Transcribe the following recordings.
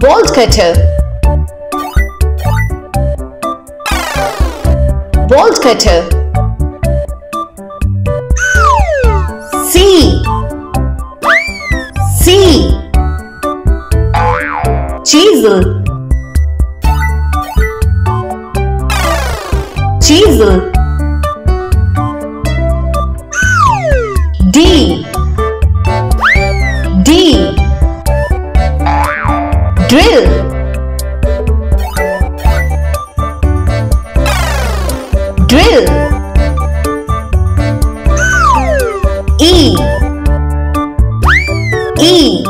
Ball cutter. Ball cutter. C. C. Chisel. Chisel. D. D. Drill. Drill. E. E.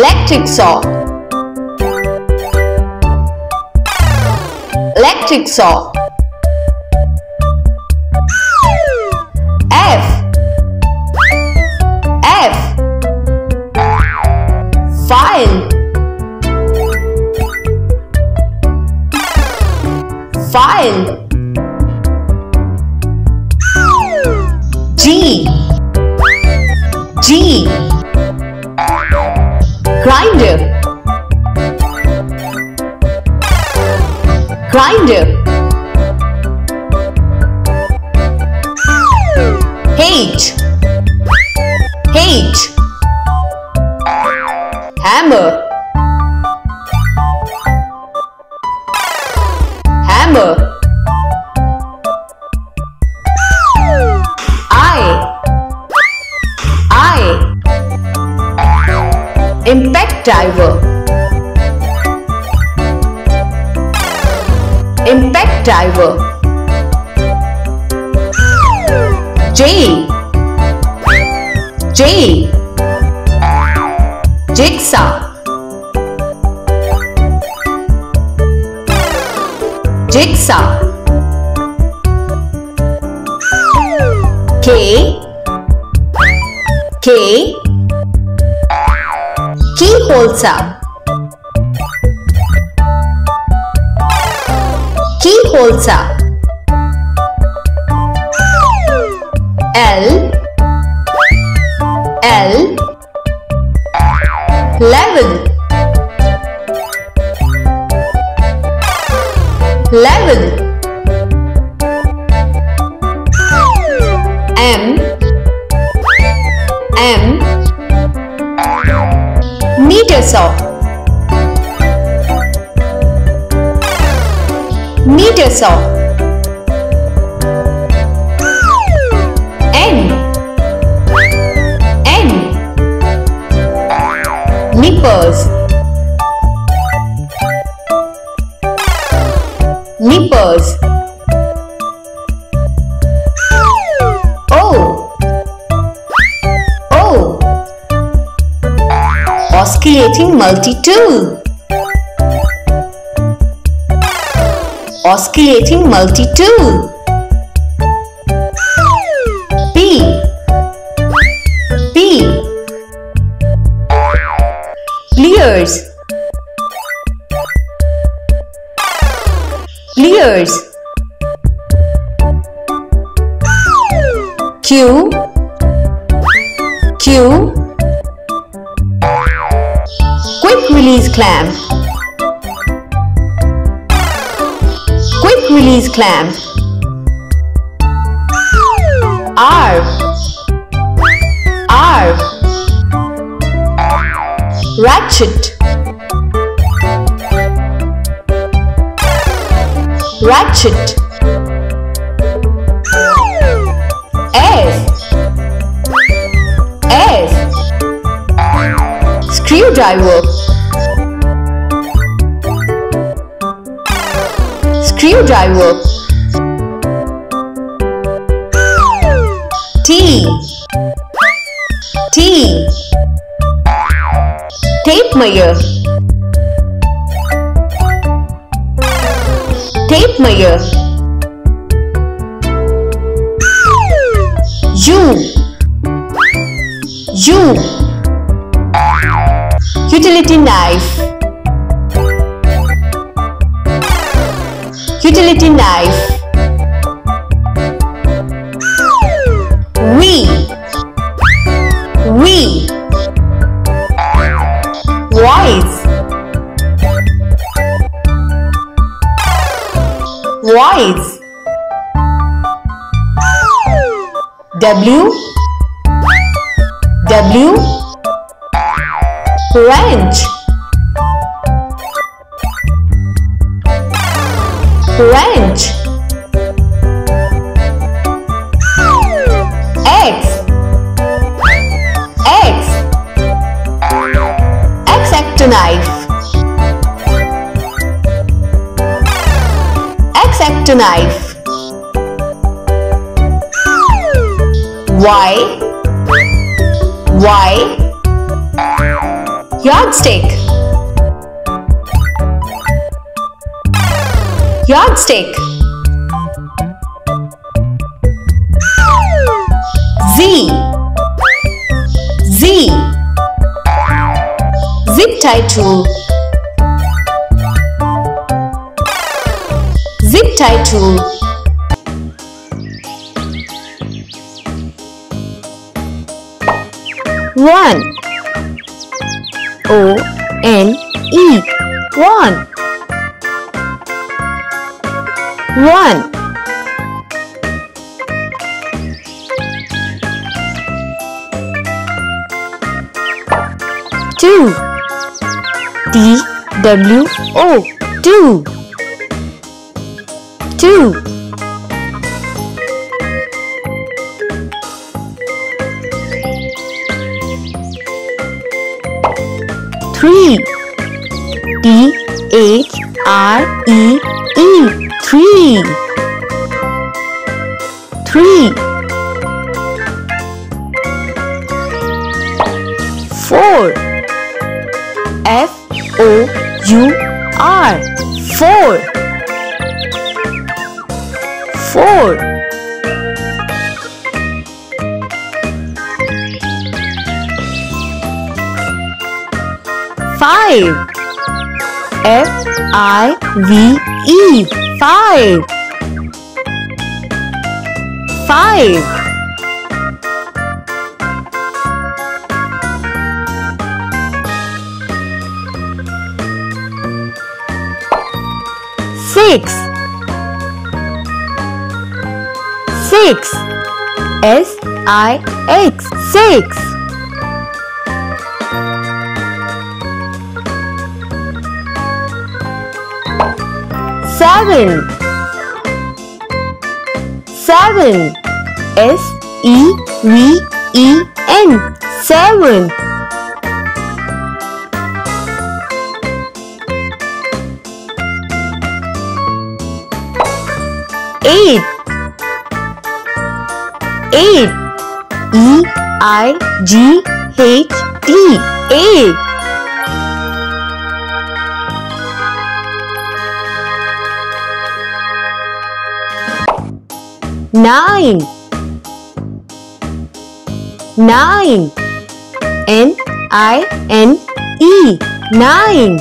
Electric saw. Electric saw. F. F. File. File. G. G. Grinder. Grinder. H. H. Hammer. Hammer. I. Impact driver. Impact driver. J. J. Jigsaw. Jigsaw. K. K. Keyhole saw. Keyhole saw. L. L. Level. Level. M. M. Meter saw. Meter saw. N. Nippers. Nippers. O. O. Oscillating multi-tool. Oscillating multi-tool. P. P. Pliers. Pliers. Q. Q. Quick release clamp. Quick release clamp. R. R. Ratchet. Ratchet. S. S. Screwdriver. Screwdriver. T. T. Tape measure. Tape measure. U. U. Utility knife. Utility knife. V. V. voice, voice. W, W, wrench, wrench. X, X, X-acto knife, X-acto knife. Y, Y, yardstick, yardstick. Z, Z, zip-tie tool, zip-tie tool. One, O-N-E, one, one. Two, T-W-O, two, two. Three, T-H-R-E-E, three, three. Four, F-O-U-R, four, four. Five, F-I-V-E, five, five. Six, six, S-I-X, six. Seven, seven, S-E-V-E-N, seven. Eight, eight, E-I-G-H-T, eight. Nine, nine, N-I-N-E, nine.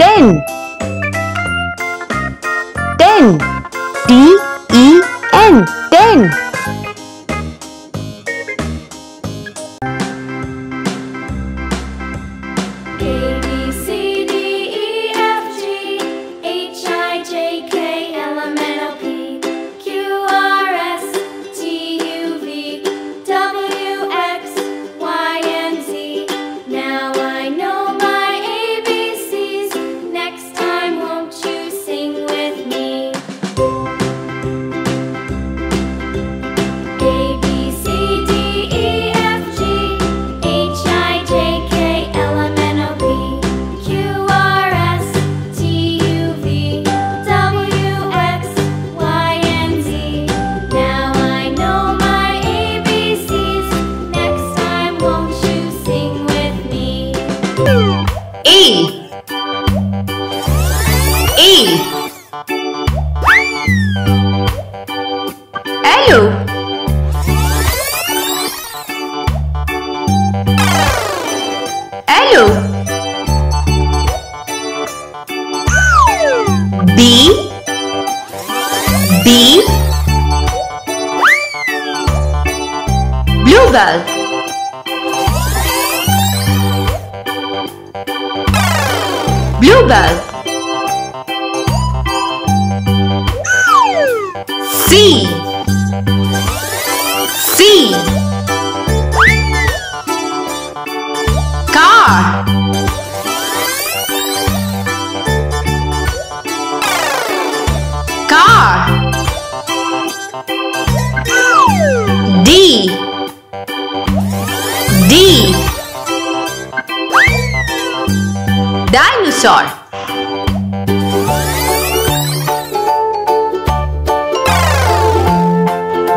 Ten, ten, T-E-N, ten. K, L, M, N, O, P, Q, B. Bluebell. Bluebell. C. C. Car. D. D. Dinosaur.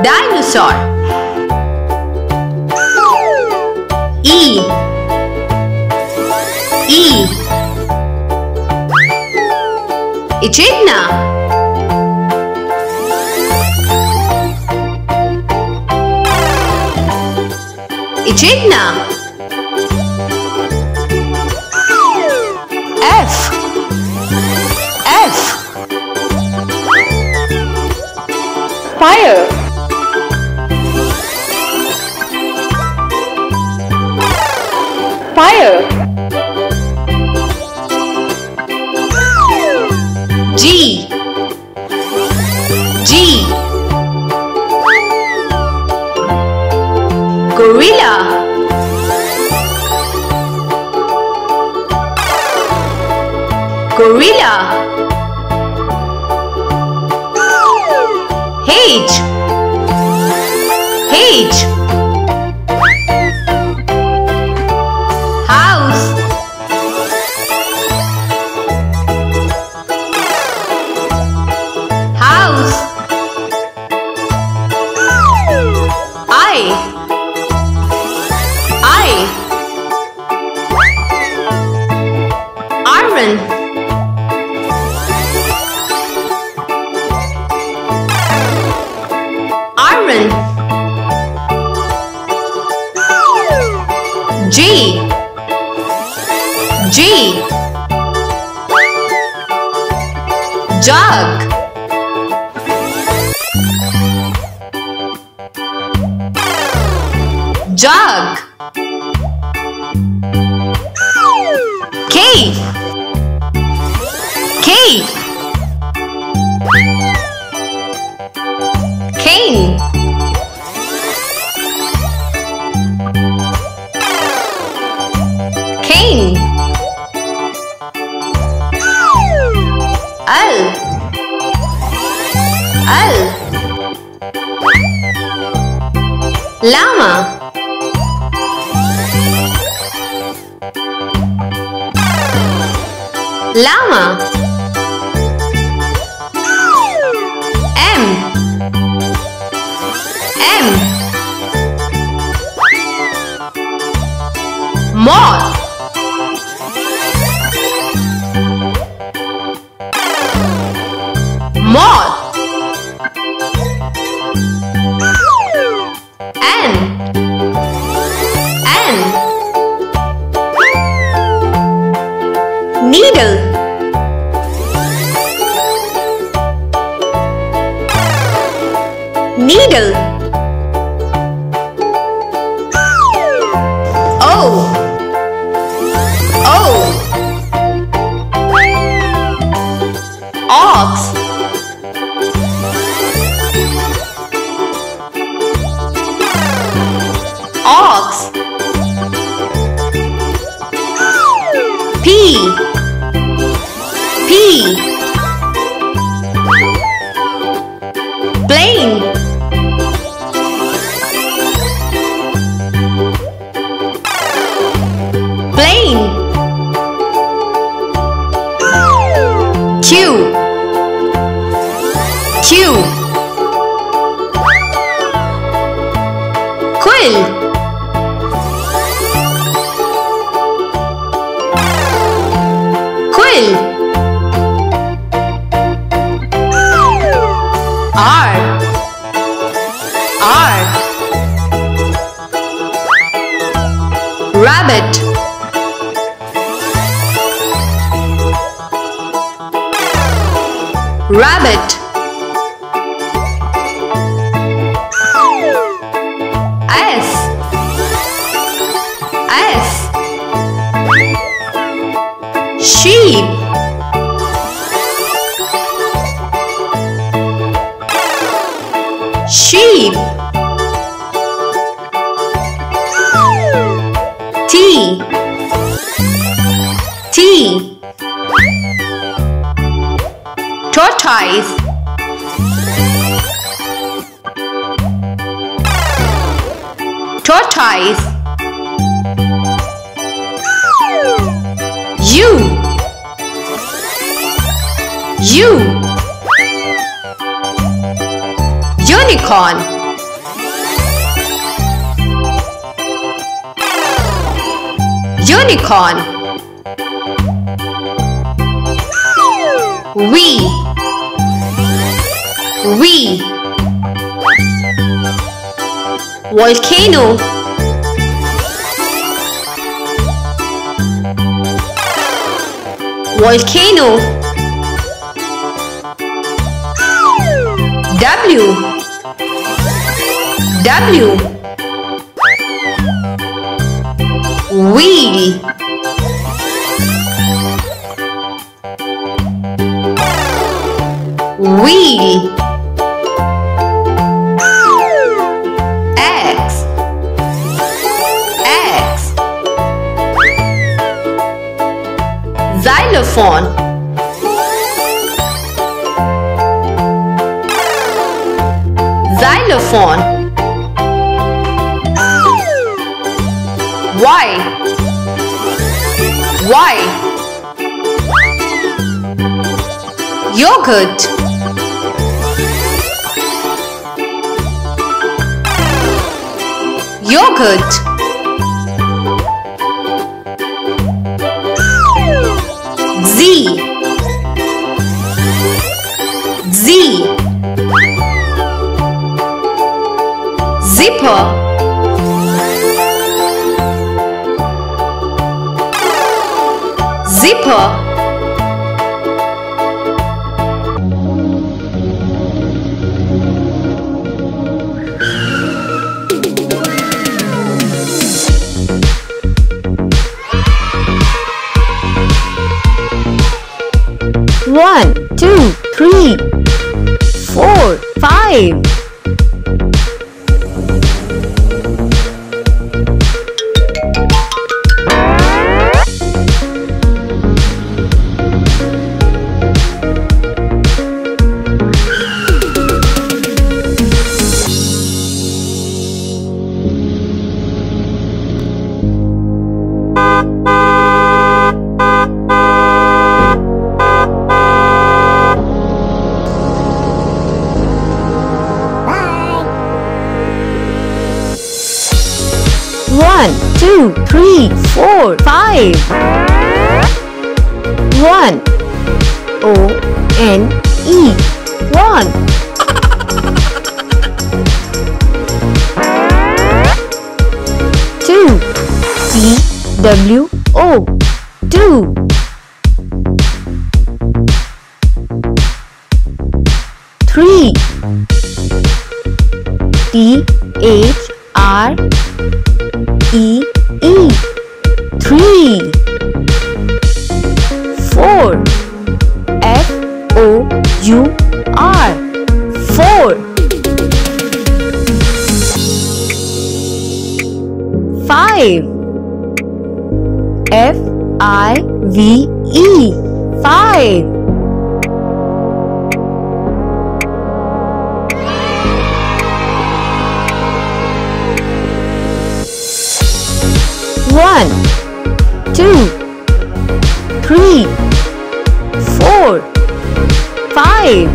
Dinosaur. E. E. Echidna. Echidna. F. F. Fire. Fire. G. G. Gorilla. Gorilla. H. H. House. House. I. Iron. Iron. G. G. Jug. Jug. K. K. Cane. Cane. L. L. Llama. Llama. M. M. Moth. Moth. N. N. Needle. Needle. O. O. Ox. Ox. P. P. Plane. Plane. Q. Q. Quill. Quill. R. R. Rabbit. Rabbit. sheep. Sheep. T. T. Tortoise. Tortoise. U. U. Unicorn. Unicorn. We. Volcano. Volcano. W. W. Wheel. Wheel. Xylophone. Xylophone. Y. Y. Yogurt. Yogurt. Z. Z. Zipper. Zipper. One, two, three, four, five. One, two, three, four, five. One. O-N-E. One. Two. T-W-O. Two. Three. T-H-R-E-E. Three. Four. F-O-U-R. Four. Five. F-I-V-E. Five. One, two, three, four, five.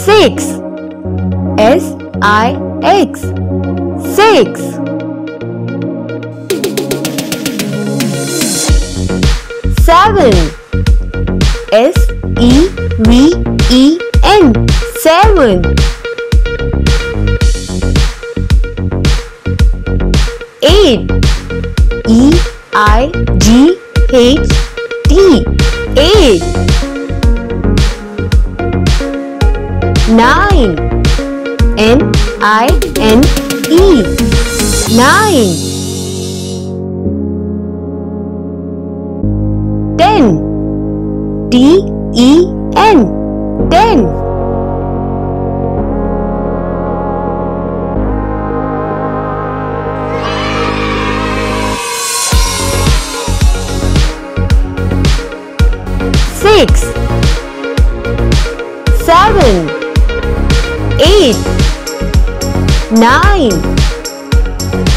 Six. S-I-X. Six. Seven. S-E-V-E-N. Seven. Eight. E-I-G-H-T. Eight. nine. N-I-N-E, nine. 10. T-E-N, ten. 6, 7, 8, 9,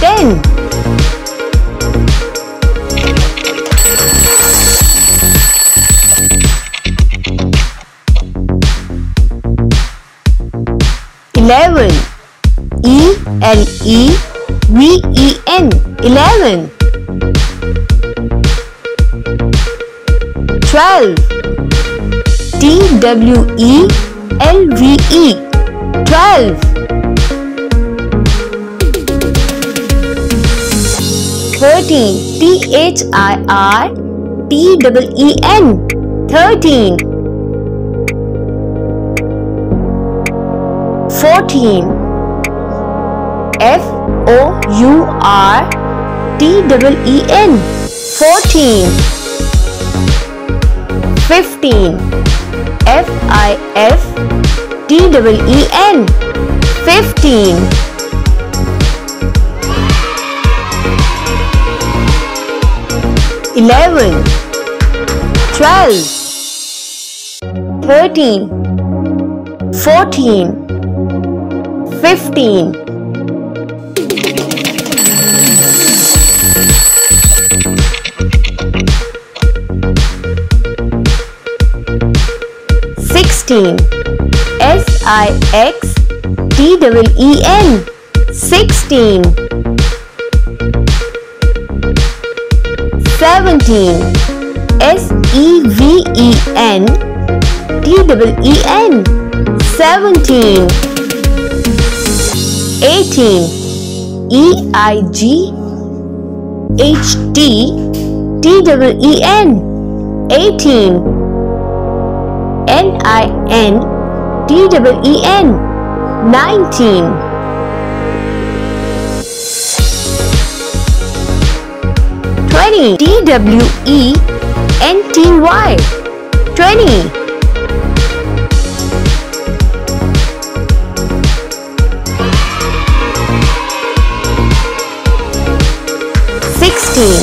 10. 11, E-L-E-V-E-N, 11. 12, T-W-E-L-V-E, 12. 13, T-H-I-R-T-E-E-N, 13. 14, F-O-U-R-T-E-E-N, 14. 15, F-I-F-T-E-E-N, 15. 11, 12, 13, 14, 15. 16, S-I-X-T-E-E-N, 16. 17, S-E-V-E-N-T-E-E-N, 17. 18, E-I-G-H-T-T-E-E-N, 18. N-I-N-T-E-E-N, 19. 20, T-W-E-N-T-Y, 20. 16,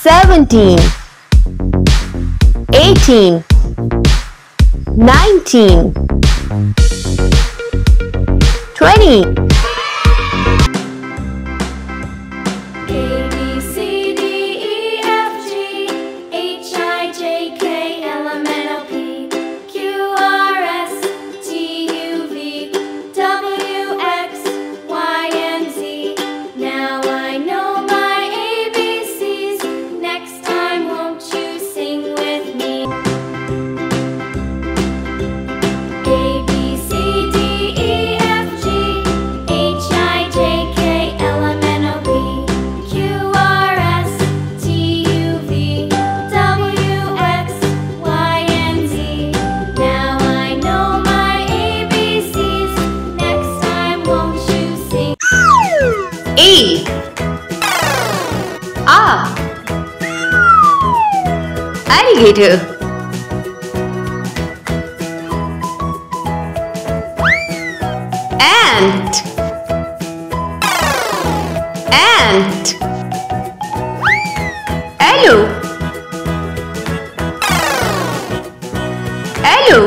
17, 18, 19, 20. A, B, C, D, E, F, G, H, I, J, K, L, M, N, O, P, Q, R, S, T, U, V, W, X, Y, and Z. Now I know my ABCs. Next time won't you sing with me? E, A, alligator. Ant, ant. Hello, hello.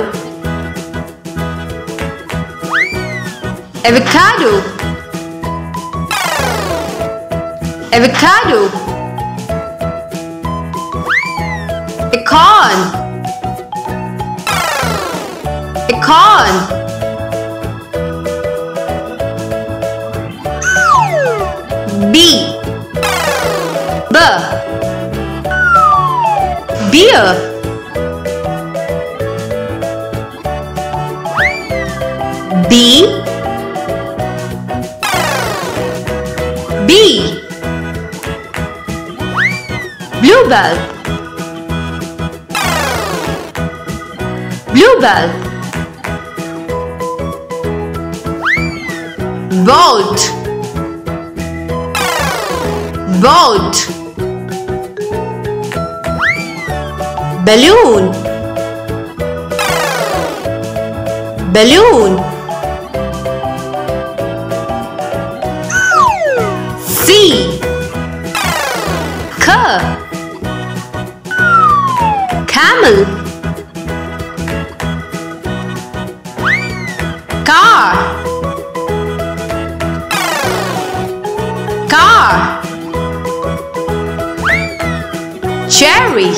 Avocado, avocado. Pecan, pecan. B, B, beer. B, B, bluebell, bluebell. boat, boat, balloon, balloon, sea, camel, car, car, cherry,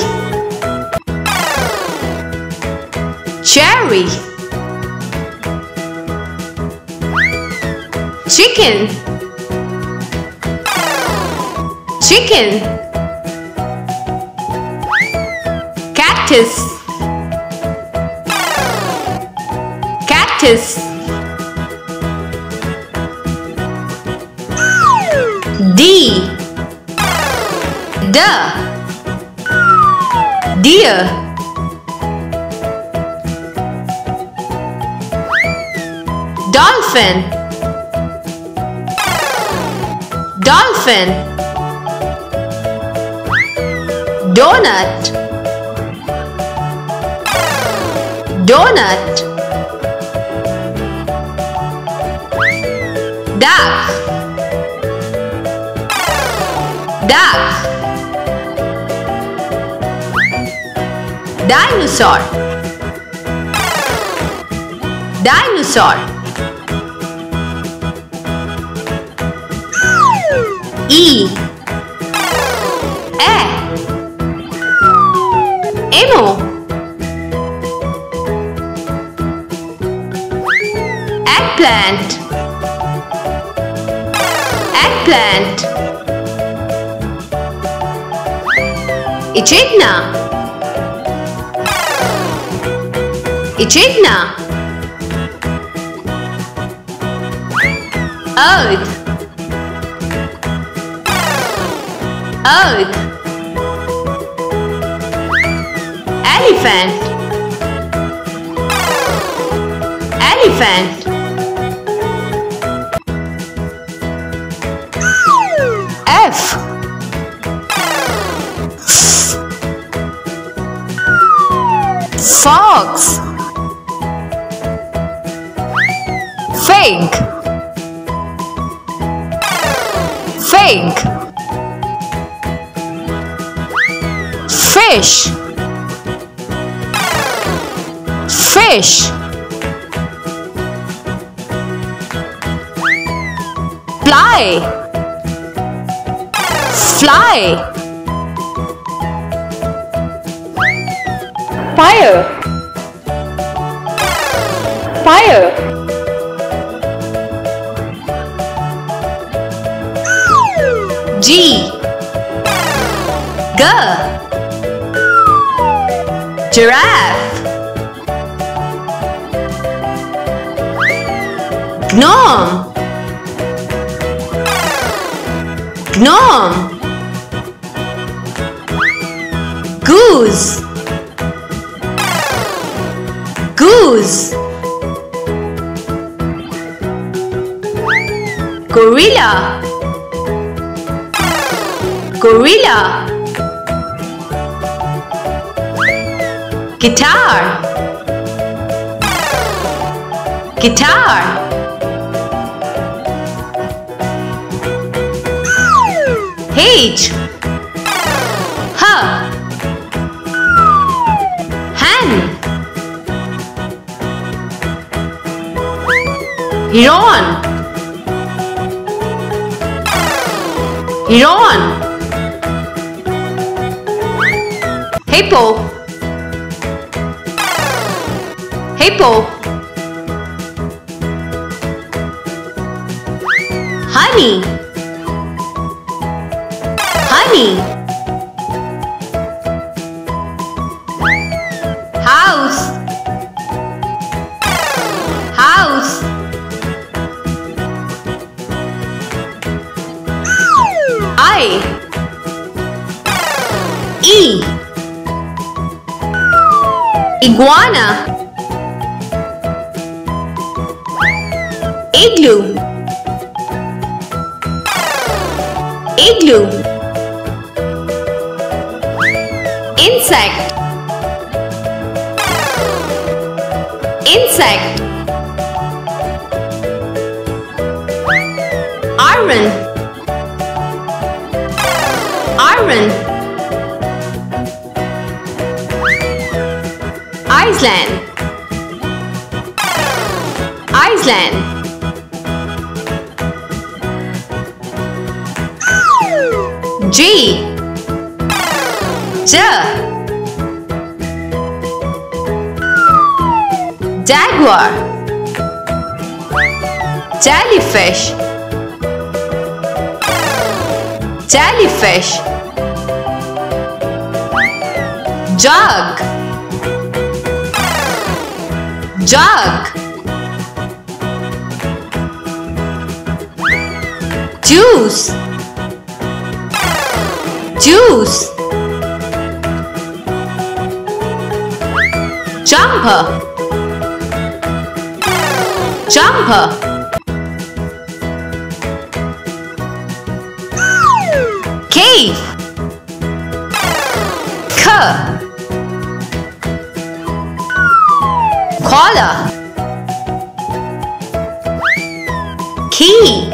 cherry, chicken, chicken, cactus, cactus, deer, dolphin, dolphin, donut, donut, duck, duck, dinosaur, dinosaur, emu, eggplant, eggplant, echidna, echidna, earth, earth, elephant, elephant, F, fox, fig, fig, fish, fish, fly, fly, fire, fire, giraffe, gnome, gnome, goose, goose, gorilla, gorilla, guitar, guitar, H, huh, heron, heron, hippo, hippo, honey, honey, house, house, E, iguana, igloo, Igloo, insect, insect, iron, iron, Iceland, Iceland, G, J, jaguar, jellyfish, jellyfish, jug, jug, juice, juice, jumper, jumper, cave, koala, key,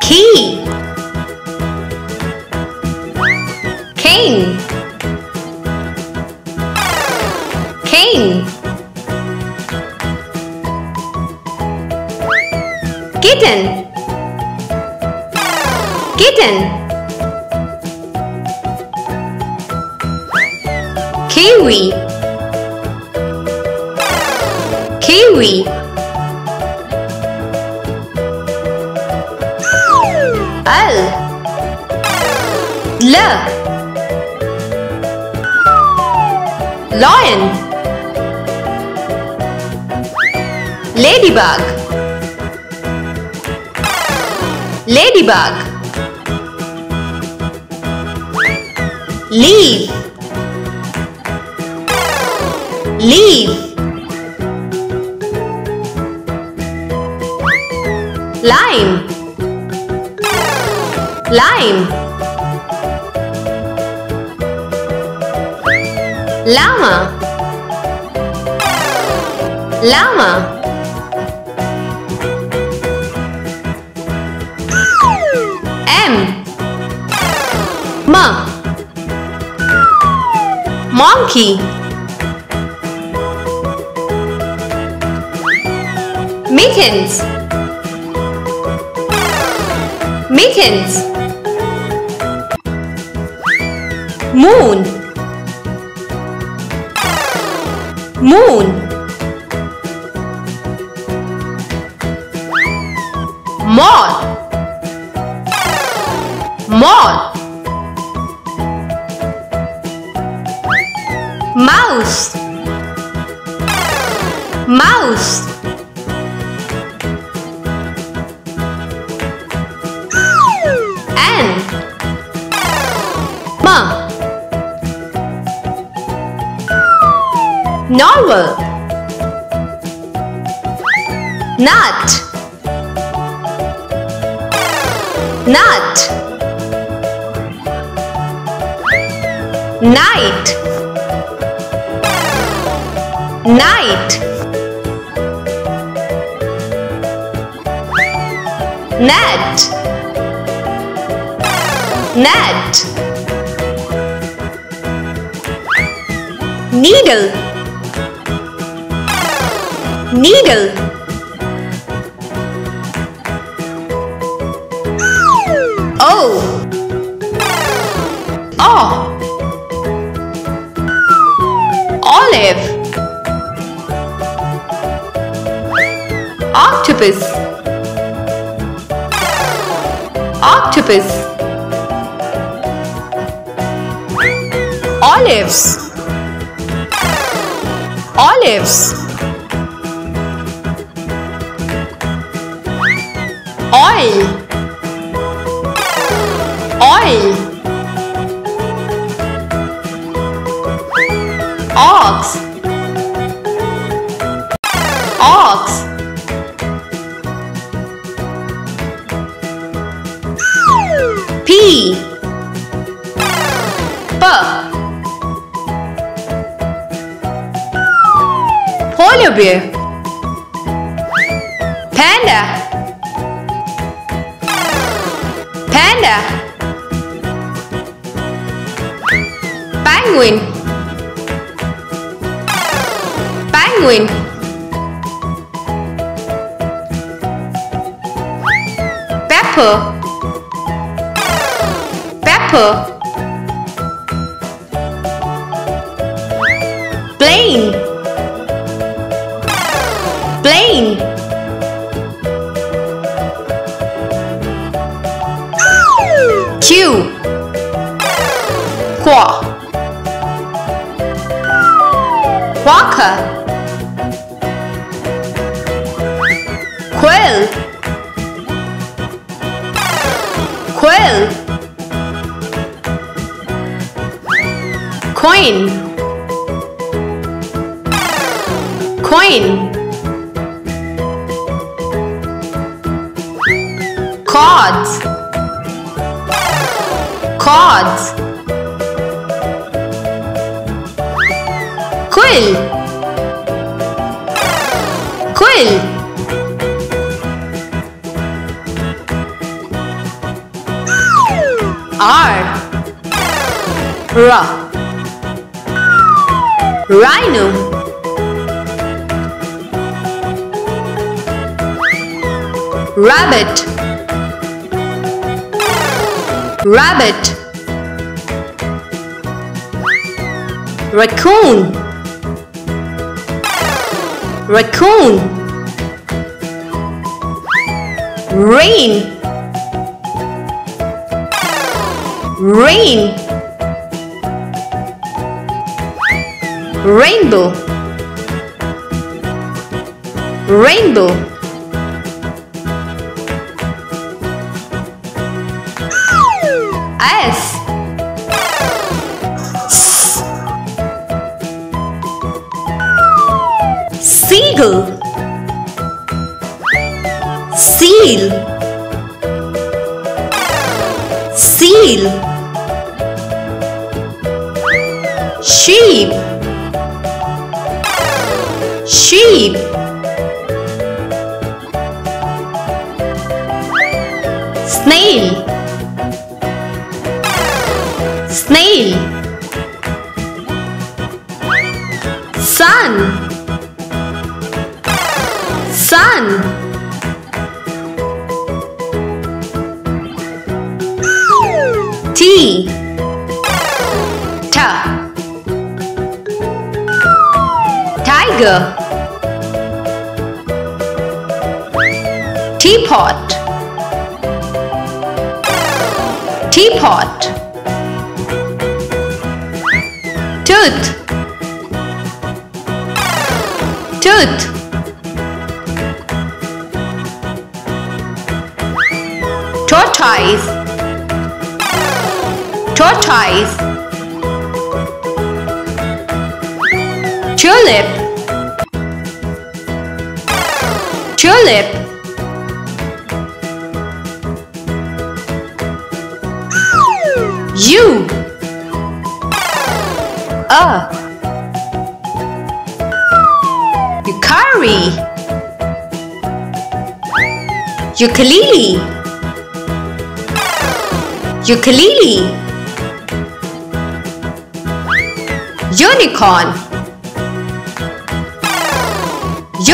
key, king, king, kitten, kitten, kiwi, kiwi, L, lion, ladybug, ladybug, leaf, leaf, lime, lime, llama, llama, M, monkey, mittens, mittens, moon, moon, moth, moth, mouse, mouse, ant, ma, novel, nut, nut, night, night, net, net, needle, needle, O, O, olive, octopus, octopus, olives, olives, oil, oil, ox, ox, lubię. Panda. Panda. Penguin. Penguin. Pepper. Pepper. Plane. Plane. Q. Quack. Quacker. Quill. Quill. Coin. Coin. Cards. Cards. Quill. Quill. R. Rhino. Rabbit. Rabbit. Raccoon. Raccoon. Rain. Rain. Rainbow. Rainbow. Seagull. Seal. Seal. Sheep. Sheep. Snail. Snail. Sun. Sun. Tea. Ta. Tiger. Teapot. Teapot. Tooth. Tooth. Tortoise. Tortoise. Tulip. Tulip. You. Yukari. Ukulele. Ukulele. Unicorn.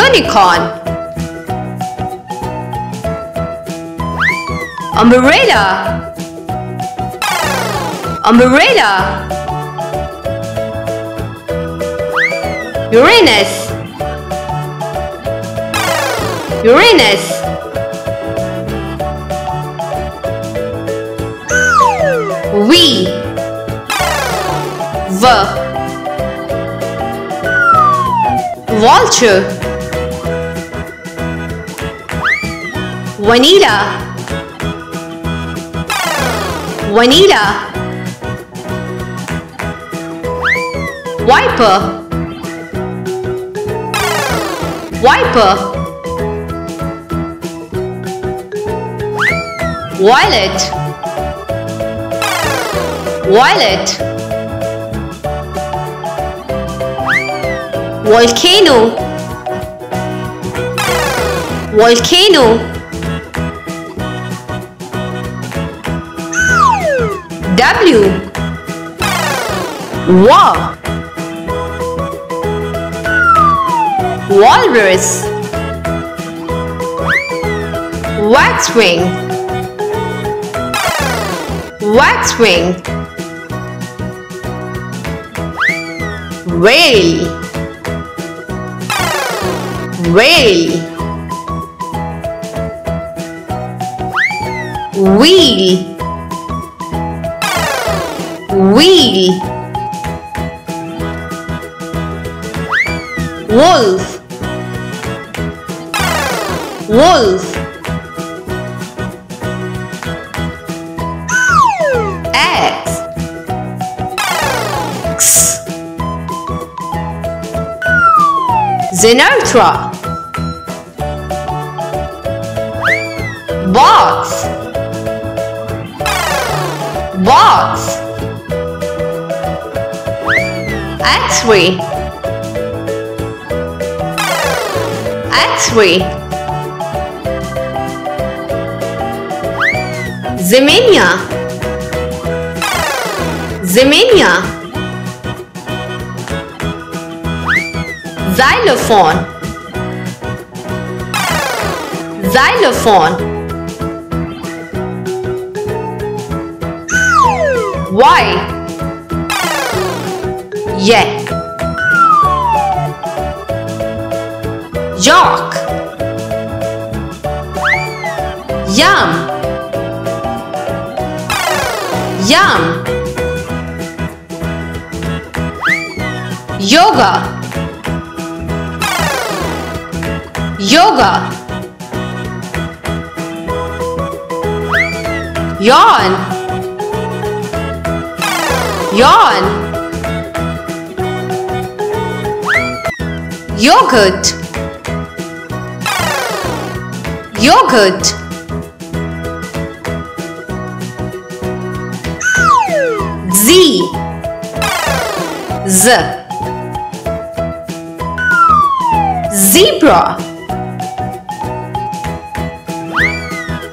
Unicorn. Umbrella. Umbrella. Uranus. Uranus. We. V. Vulture. Vanilla. Vanilla. Wiper. Wiper. Violet. Violet. Volcano. Volcano. W. Wall. Walrus. Waxwing. Waxwing. Whale. Whale. Wheel. Wheel. Wolf. Wolf. X. X. Xenotra. Box. Box. X-ray. X-ray. Zemenia. Zemenia. Xylophone. Xylophone. Why? Yeah. York. Yum. Yum. Yoga. Yoga. Yawn. Yawn. Yogurt. Yogurt. Z. Z. Zebra.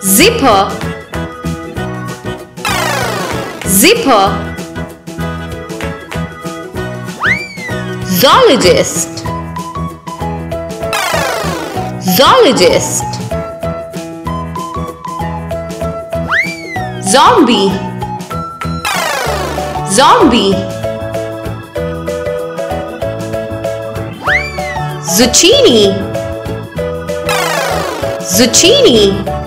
Zipper. Zipper. Zoologist. Zoologist. Zombie. Zombie. Zucchini. Zucchini.